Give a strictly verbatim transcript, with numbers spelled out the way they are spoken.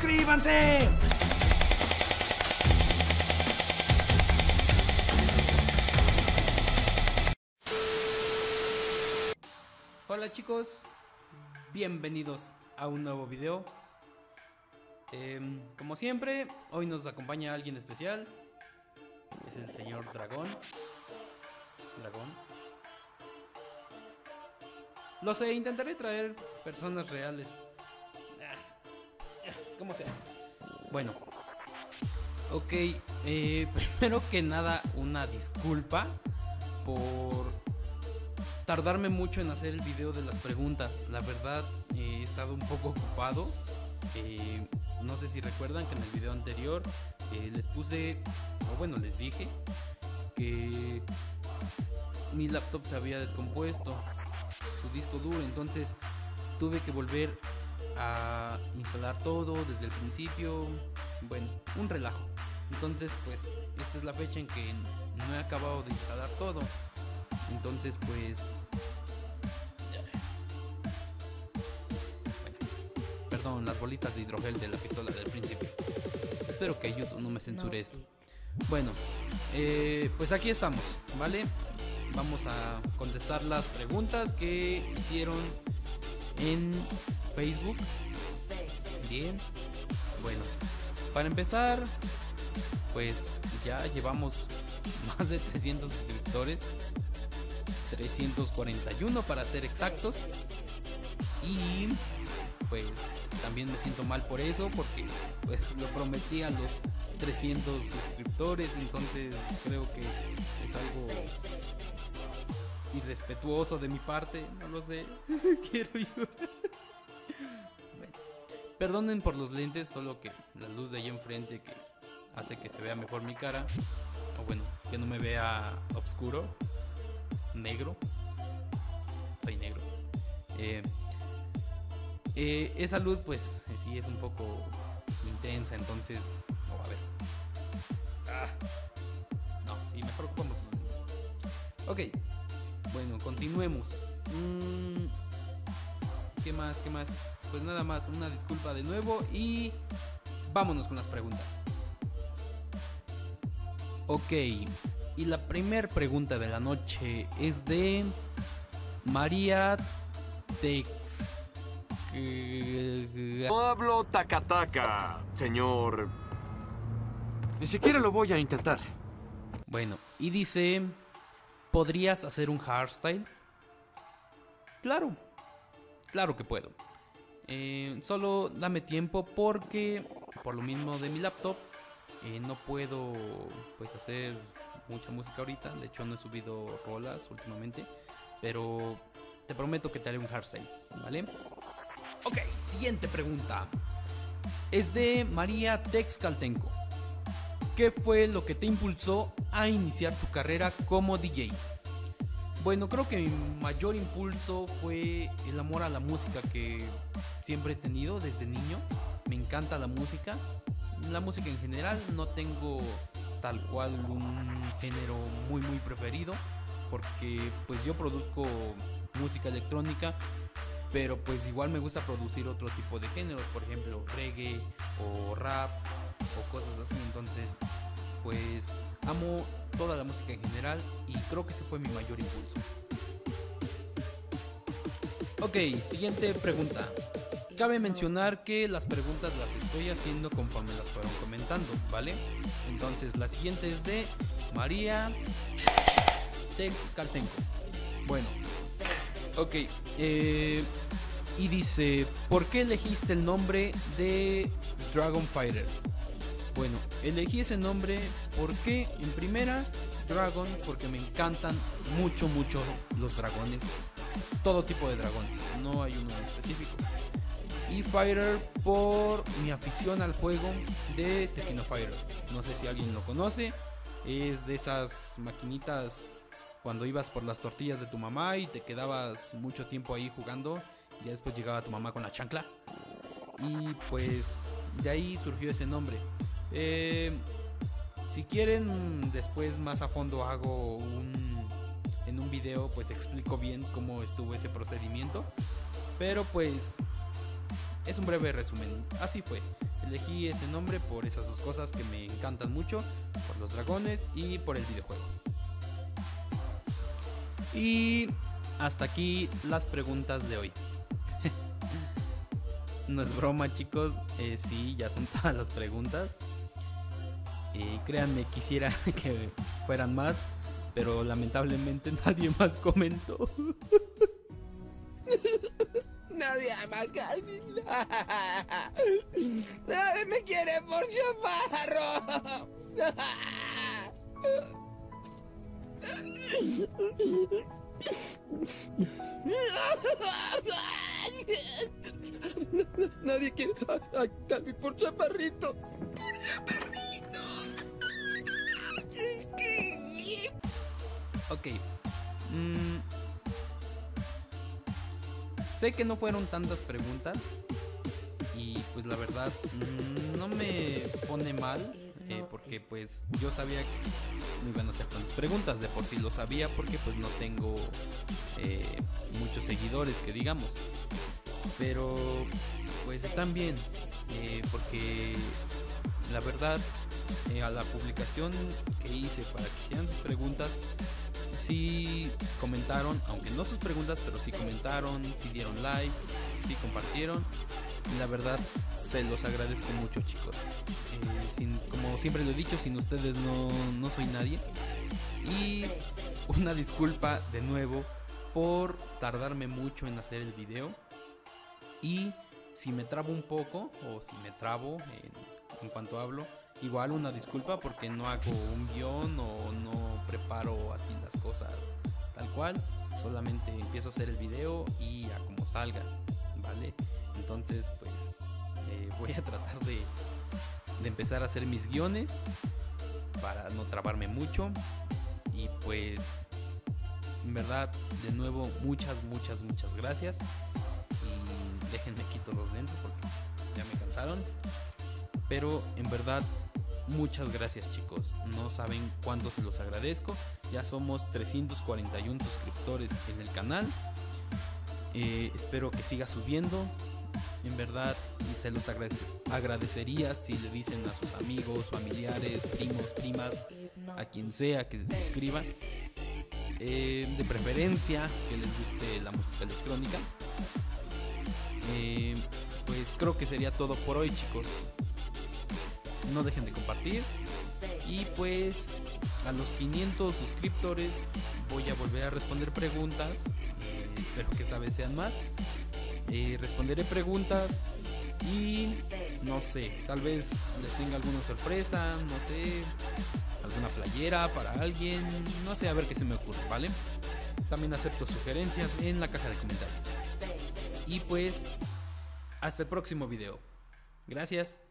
¡Suscríbanse! Hola chicos, bienvenidos a un nuevo video. eh, Como siempre, hoy nos acompaña alguien especial. Es el señor Dragón. Dragón Lo sé, intentaré traer personas reales, como sea. Bueno, ok, eh, primero que nada una disculpa por tardarme mucho en hacer el video de las preguntas. La verdad eh, he estado un poco ocupado. eh, No sé si recuerdan que en el video anterior eh, les puse, o bueno, les dije que mi laptop se había descompuesto, su disco duro, entonces tuve que volver a instalar todo desde el principio. Bueno, un relajo. Entonces pues esta es la fecha en que no he acabado de instalar todo. Entonces pues bueno, perdón las bolitas de hidrogel de la pistola del principio. Espero que YouTube no me censure esto. Bueno, eh, pues aquí estamos, ¿vale? Vamos a contestar las preguntas que hicieron en Facebook. Bien. Bueno, para empezar, pues ya llevamos más de trescientos suscriptores, trescientos cuarenta y uno para ser exactos. Y pues también me siento mal por eso, porque pues lo prometí a los trescientos suscriptores. Entonces creo que es algo irrespetuoso de mi parte, no lo sé. Quiero llorar. Bueno, perdonen por los lentes, solo que la luz de ahí enfrente que hace que se vea mejor mi cara, o bueno, que no me vea oscuro, negro. Soy negro. Eh, eh, esa luz pues sí es un poco intensa, entonces no, a ver. Ah, no, sí, mejor como los lentes. Ok. Bueno, continuemos. Mm, ¿Qué más? ¿Qué más? Pues nada más, una disculpa de nuevo y vámonos con las preguntas. Ok, y la primer pregunta de la noche es de María Tex. No hablo tacataca, señor. Ni siquiera lo voy a intentar. Bueno, y dice... ¿Podrías hacer un hardstyle? Claro, claro que puedo. Eh, solo dame tiempo porque, por lo mismo de mi laptop, eh, no puedo pues hacer mucha música ahorita. De hecho no he subido rolas últimamente, pero te prometo que te haré un hardstyle, ¿vale? Ok, siguiente pregunta. Es de María Texcaltenco. ¿Qué fue lo que te impulsó a iniciar tu carrera como D J? Bueno, creo que mi mayor impulso fue el amor a la música que siempre he tenido desde niño. Me encanta la música, la música en general. No tengo tal cual un género muy muy preferido, porque pues yo produzco música electrónica, pero pues igual me gusta producir otro tipo de géneros, por ejemplo reggae o rap o cosas así. Entonces pues amo toda la música en general y creo que ese fue mi mayor impulso. Ok, siguiente pregunta. Cabe mencionar que las preguntas las estoy haciendo conforme las fueron comentando, ¿vale? Entonces la siguiente es de María Texcaltenco. Bueno, ok, eh, y dice, ¿por qué elegiste el nombre de Dragon Fighter? Bueno, elegí ese nombre porque, en primera, Dragon, porque me encantan mucho, mucho los dragones. Todo tipo de dragones, no hay uno en específico. Y Fighter por mi afición al juego de Tekken Fighter. No sé si alguien lo conoce, es de esas maquinitas cuando ibas por las tortillas de tu mamá y te quedabas mucho tiempo ahí jugando. Ya después llegaba tu mamá con la chancla. Y pues de ahí surgió ese nombre. Eh, si quieren después más a fondo hago un en un video, pues explico bien cómo estuvo ese procedimiento, pero pues es un breve resumen. Así fue, Elegí ese nombre por esas dos cosas que me encantan mucho, por los dragones y por el videojuego. Y hasta aquí las preguntas de hoy. No es broma, chicos, eh, sí, ya son todas las preguntas. Eh, créanme, quisiera que fueran más, pero lamentablemente nadie más comentó. Nadie ama a Nadie me quiere por chaparro. Nadie quiere a, a Calvi por chaparrito. Por chaparrito. Ok. Mm. Sé que no fueron tantas preguntas. Y pues la verdad mm, no me pone mal. Eh, porque pues yo sabía que no iban a hacer tantas preguntas. De por sí lo sabía porque pues no tengo eh, muchos seguidores que digamos. Pero pues están bien, eh, porque la verdad eh, a la publicación que hice para que hicieran sus preguntas, sí comentaron, aunque no sus preguntas, pero sí comentaron, sí dieron like, sí compartieron. Y la verdad se los agradezco mucho, chicos. Eh, sin, como siempre lo he dicho, sin ustedes no, no soy nadie. Y una disculpa de nuevo por tardarme mucho en hacer el video. Y si me trabo un poco, o si me trabo eh, en cuanto hablo, igual una disculpa porque no hago un guión o no preparo así las cosas tal cual. Solamente empiezo a hacer el video y a como salga, ¿vale? Entonces pues eh, voy a tratar de, de empezar a hacer mis guiones para no trabarme mucho. Y pues en verdad, de nuevo, muchas, muchas, muchas gracias. Déjenme quito los lentes porque ya me cansaron. Pero en verdad, muchas gracias, chicos. No saben cuánto se los agradezco. Ya somos trescientos cuarenta y uno suscriptores en el canal. Eh, espero que siga subiendo. En verdad, se los agradecería si le dicen a sus amigos, familiares, primos, primas, a quien sea que se suscriban. Eh, de preferencia, que les guste la música electrónica. Eh, pues creo que sería todo por hoy, chicos. No dejen de compartir. Y pues a los quinientos suscriptores voy a volver a responder preguntas. eh, Espero que esta vez sean más. eh, Responderé preguntas. Y no sé, tal vez les tenga alguna sorpresa. No sé, alguna playera para alguien. No sé, a ver qué se me ocurre, ¿vale? También acepto sugerencias en la caja de comentarios. Y pues, hasta el próximo video. Gracias.